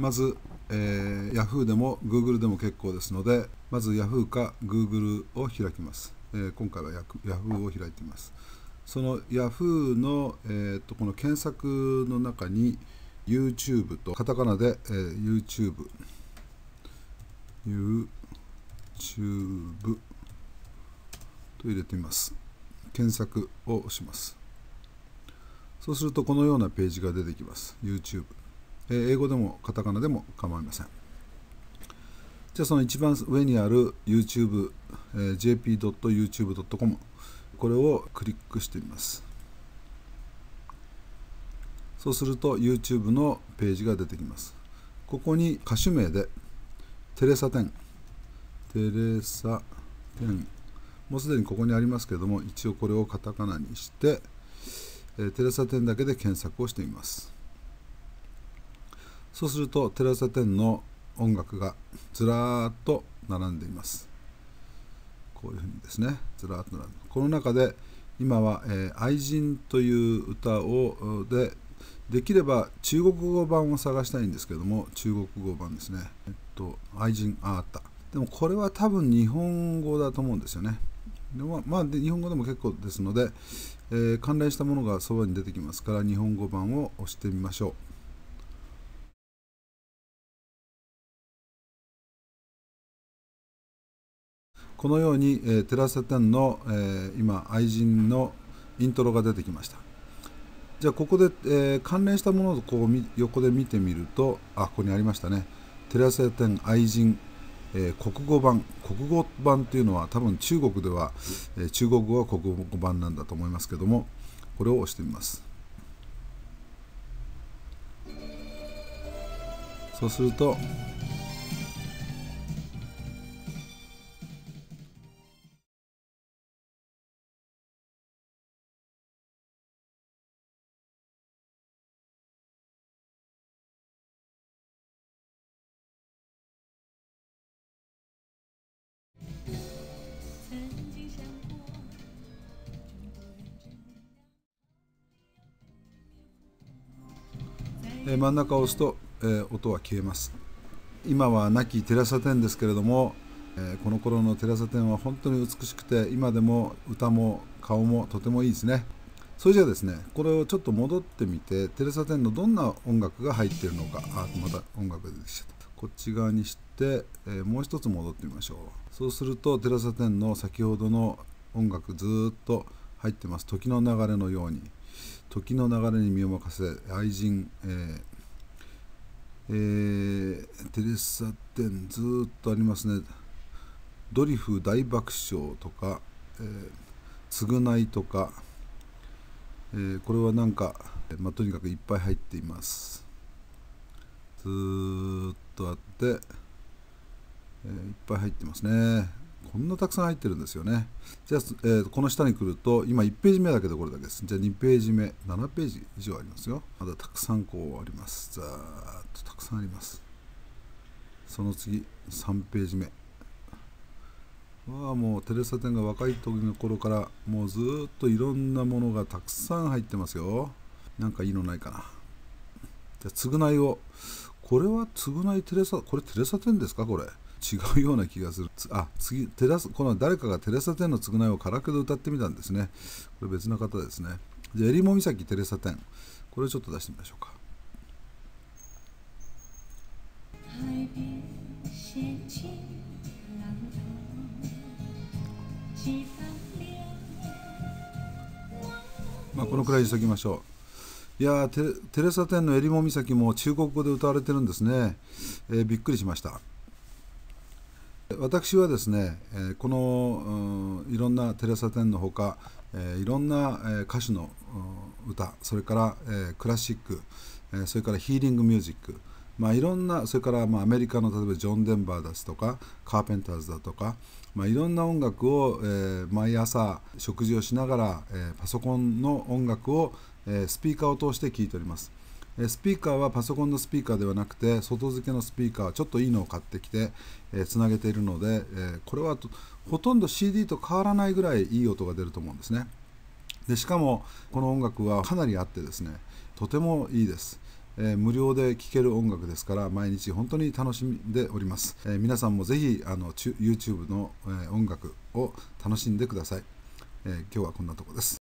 まず、Yahoo でも Google でも結構ですので、まず Yahoo か Google を開きます。今回は Yahoo を開いています。その Yahoo の、この検索の中に YouTube とカタカナで、YouTube と入れてみます。検索を押します。そうするとこのようなページが出てきます。YouTube。英語でもカタカナでも構いません。じゃあその一番上にある YouTube、jp.youtube.com これをクリックしてみます。そうすると YouTube のページが出てきます。ここに歌手名でテレサテン、もうすでにここにありますけれども、一応これをカタカナにして、テレサテンだけで検索をしてみます。そうすると、テレサテンの音楽がずらーっと並んでいます。こういうふうにですね、ずらーっと並んで。この中で、今は、愛人という歌をできれば中国語版を探したいんですけども、中国語版ですね。愛人、あった。でもこれは多分日本語だと思うんですよね。でもまあ、日本語でも結構ですので、関連したものがそばに出てきますから、日本語版を押してみましょう。このように、テレサテンの、今、愛人のイントロが出てきました。じゃあ、ここで、関連したものをこう横で見てみると、あ、ここにありましたね。テレサテン愛人、国語版というのは、多分中国では、中国語は国語版なんだと思いますけども、これを押してみます。そうすると、真ん中を押すと、音は消えます。今は亡きテレサテンですけれども、この頃のテレサテンは本当に美しくて、今でも歌も顔もとてもいいですね。それじゃあですね、これをちょっと戻ってみて、テレサテンのどんな音楽が入っているのか、あ、また音楽が出てきちゃった。こっち側にして、もう一つ戻ってみましょう。そうするとテレサテンの先ほどの音楽ずっと入ってます。時の流れのように、時の流れに身を任せ、愛人、テレサテンずーっとありますね。ドリフ大爆笑とか、償いとか、これはなんか、とにかくいっぱい入っています。ずーっとあって、いっぱい入ってますね。こんなたくさん入ってるんですよね。じゃあ、この下に来ると、今1ページ目だけどこれだけです。じゃあ2ページ目、7ページ以上ありますよ。まだたくさんこうあります。ざーっとたくさんあります。その次、3ページ目。わあ、もうテレサテンが若い時の頃から、もうずーっといろんなものがたくさん入ってますよ。なんかいいのないかな。じゃあ、償いを。これは償いテレサ、これテレサテンですかこれ。違うような気がする。あ、次、この誰かがテレサテンの償いをカラオケで歌ってみたんですね。これ別の方ですね。じゃあ、えりも岬テレサテン。これちょっと出してみましょうか。このくらいにしときましょう。いやー、テレサテンのえりも岬も中国語で歌われてるんですね。びっくりしました。私はですね、このいろんなテレサテンのほか、いろんな歌手の歌、それからクラシック、それからヒーリングミュージック、いろんな、それからアメリカの例えばジョン・デンバーですとか、カーペンターズだとか、いろんな音楽を毎朝食事をしながら、パソコンの音楽をスピーカーを通して聴いております。スピーカーはパソコンのスピーカーではなくて、外付けのスピーカー、ちょっといいのを買ってきてつなげているので、これはほとんど CD と変わらないぐらいいい音が出ると思うんですね。でしかもこの音楽はかなりあってですね、とてもいいです。無料で聴ける音楽ですから毎日本当に楽しんでおります。皆さんもぜひYouTube の音楽を楽しんでください。今日はこんなとこです。